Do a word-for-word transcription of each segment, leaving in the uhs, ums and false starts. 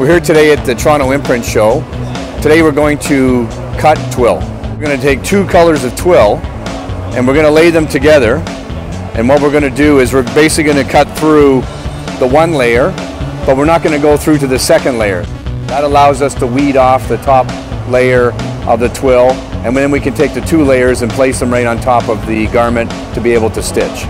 We're here today at the Toronto Imprint Show. Today we're going to cut twill. We're going to take two colors of twill and we're going to lay them together, and what we're going to do is we're basically going to cut through the one layer, but we're not going to go through to the second layer. That allows us to weed off the top layer of the twill, and then we can take the two layers and place them right on top of the garment to be able to stitch.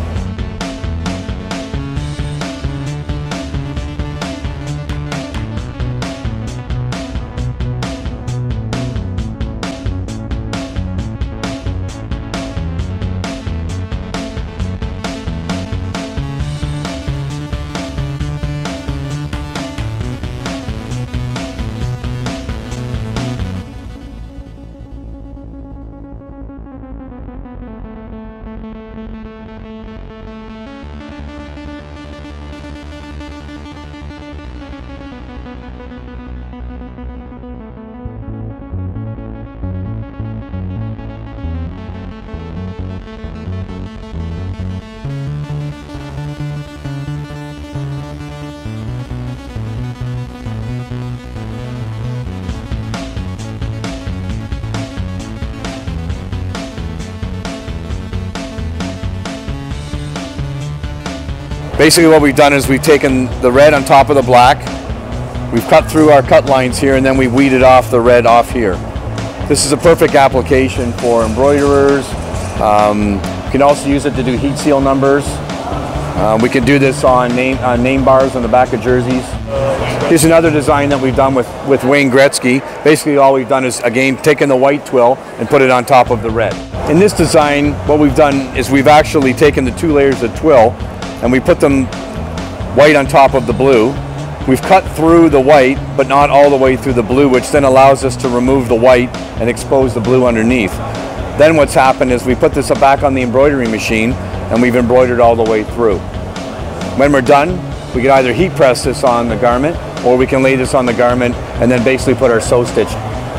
Basically what we've done is we've taken the red on top of the black, we've cut through our cut lines here, and then we've weeded off the red off here. This is a perfect application for embroiderers. Um, you can also use it to do heat seal numbers. Uh, we can do this on name, on name bars on the back of jerseys. Here's another design that we've done with, with Wayne Gretzky. Basically all we've done is, again, taken the white twill and put it on top of the red. In this design, what we've done is we've actually taken the two layers of twill and we put them white on top of the blue. We've cut through the white, but not all the way through the blue, which then allows us to remove the white and expose the blue underneath. Then what's happened is we put this back on the embroidery machine, and we've embroidered all the way through. When we're done, we can either heat press this on the garment, or we can lay this on the garment and then basically put our sew stitch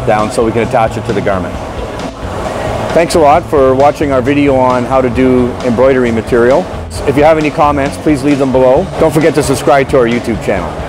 down so we can attach it to the garment. Thanks a lot for watching our video on how to do embroidery material. If you have any comments, please leave them below. Don't forget to subscribe to our YouTube channel.